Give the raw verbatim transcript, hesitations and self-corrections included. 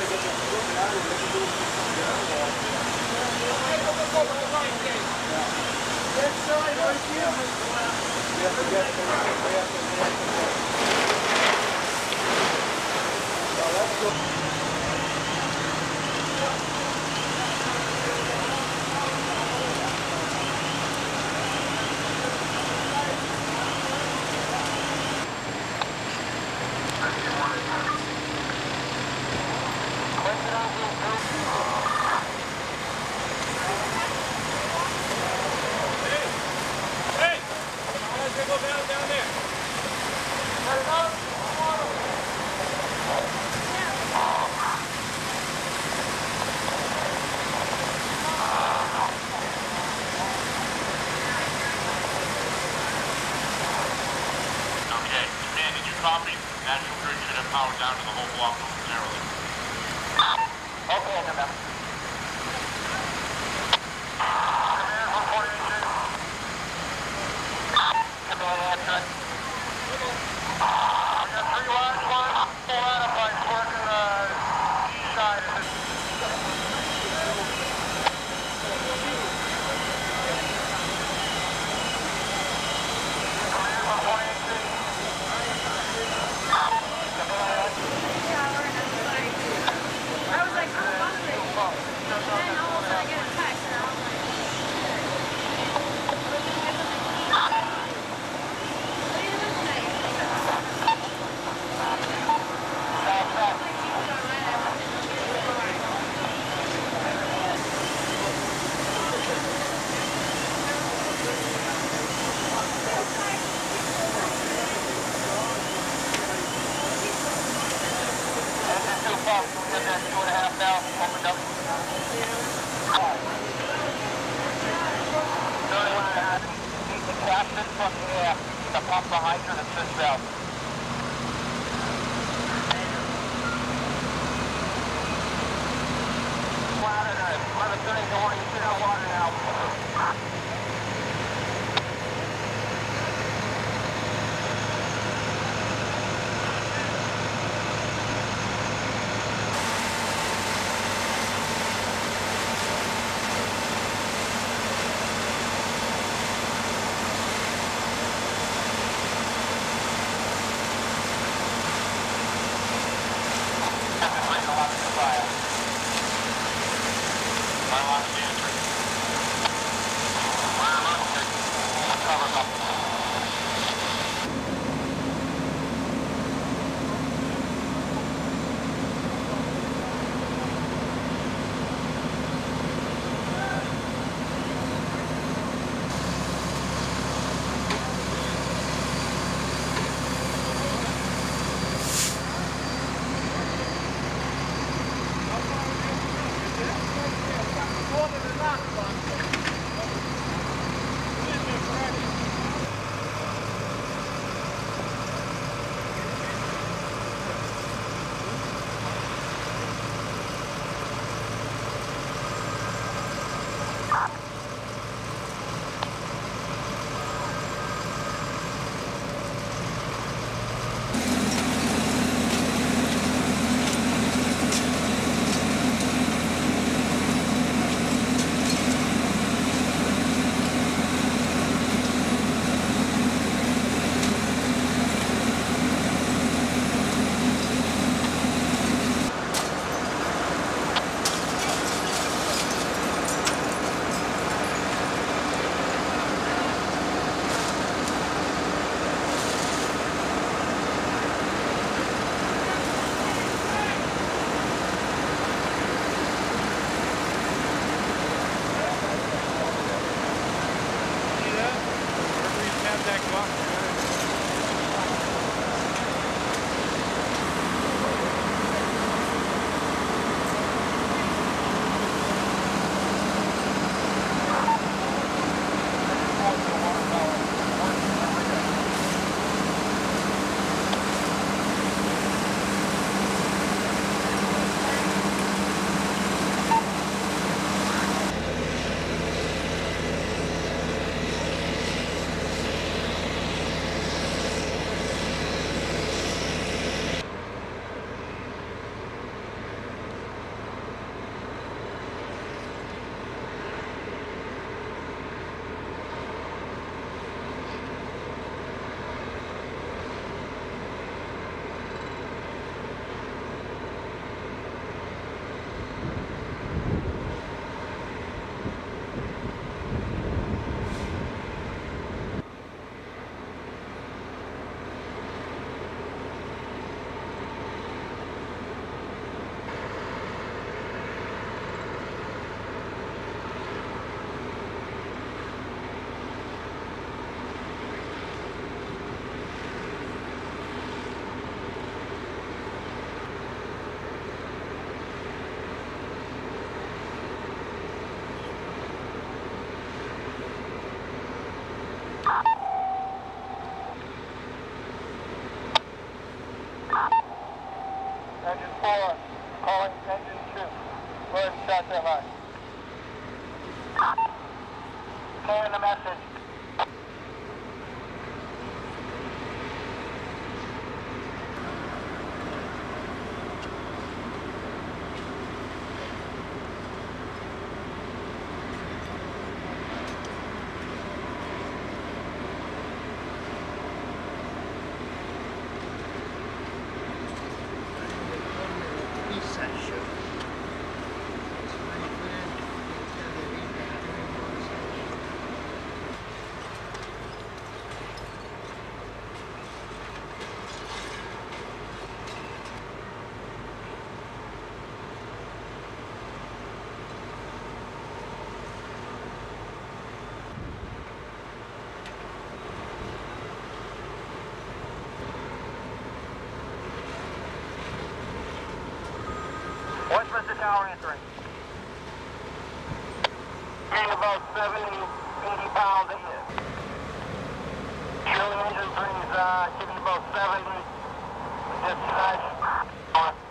Come on. Engine four, calling engine two. Go ahead and shot that line. Carrying the message. Westminster Tower entering. Speed about seventy, eighty pounds a year. Shirley engine three is uh, about seventy. Just nice.